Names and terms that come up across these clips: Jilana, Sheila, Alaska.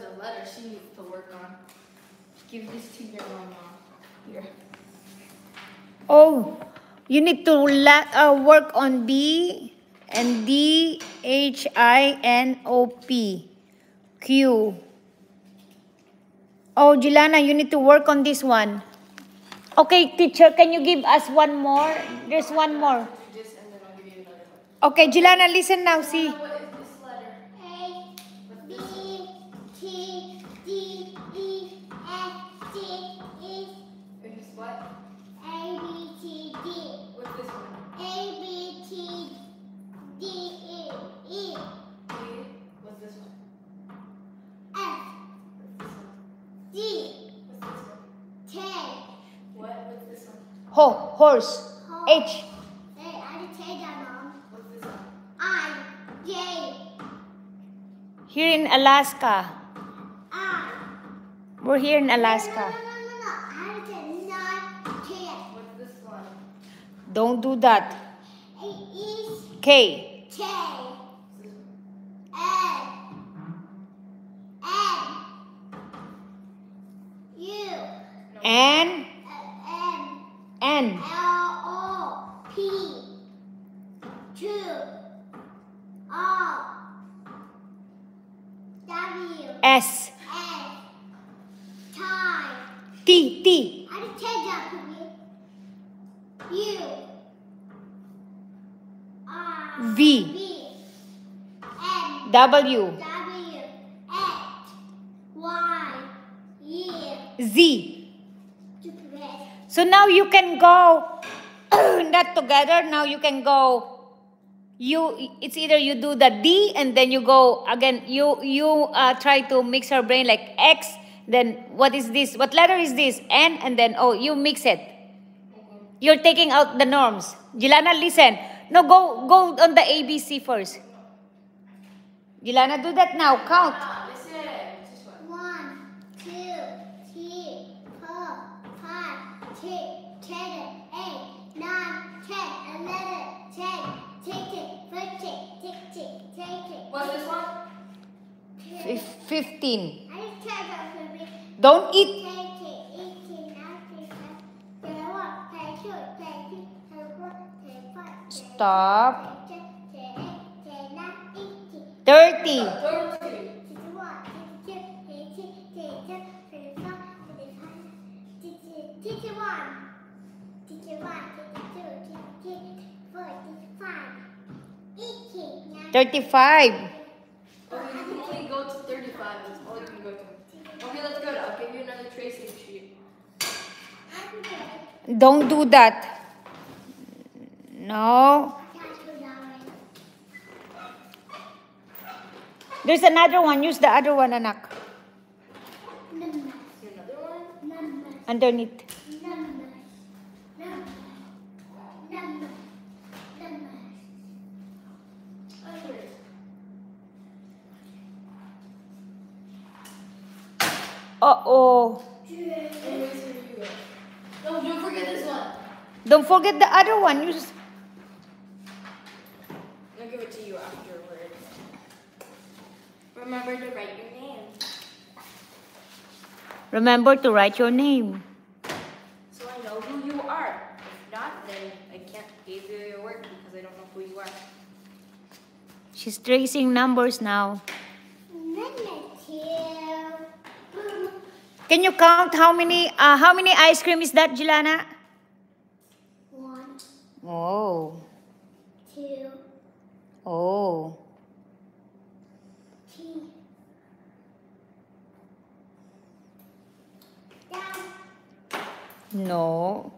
there's a letter she needs to work on. Give this to your mama. Here. Oh, you need to work on B and D, H, I, N, O, P, Q. Oh, Jilana, you need to work on this one. Okay, teacher, can you give us one more? There's one more. Okay, Jilana, listen now, see. What is this letter? A, B, T, D, E, F, G, E. And this what? A, B, T, D. What's this one? A, B, T, D, E, E. What's this one? F. What's this one? D. What's this one? K. What? What's this one? Ho, horse. Ho. H. Here in Alaska. We're here in Alaska. No. I did not care. What's this one? Don't do that. K. K. L. N. U. N. N. L. O. P. Q. R. S. S. Time. T. T. I didn't take that for you. U. R. V. V. M. W. W. X. Y. Z. So now you can go that together. Now you can go. It's either you do the D and then you go again. You try to mix her brain like X. Then what is this? What letter is this? N and then O. You mix it. You're taking out the norms. Jilana, listen. No, go on the ABC first. Jilana, do that now. Count. 1, 2, 3, 4, 5, 6, 7, 8, 9, 10, 11, 10. Take it, take it, take it, take it. What's this one? 15. I didn't take that for me. Don't eat. Take it, eat it, now take it. Take 1, take 2, take 3, take 4, take 5, take 6, stop. Take 8, take 9, 18. 30. 30. 35. Okay, you can only go to 35. That's all you can go to. Okay, let's go. I'll give you another tracing sheet. Don't do that. No. There's another one. Use the other one, anak. Numbers. Another one? Numbers. Underneath. Uh-oh. No, don't forget this one. Don't forget the other one. You just... I'll give it to you afterwards. Remember to write your name. Remember to write your name. So I know who you are. If not, then I can't give you your work because I don't know who you are. She's tracing numbers now. Can you count how many ice cream is that, Jilana? 1. Oh. 2. Oh. 3. 4. No.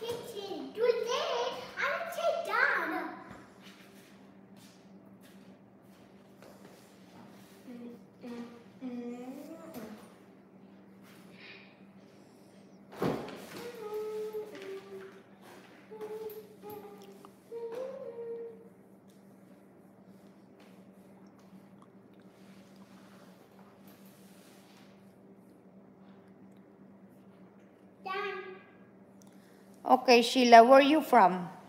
Do this. I'm take down. Okay, Sheila, where are you from?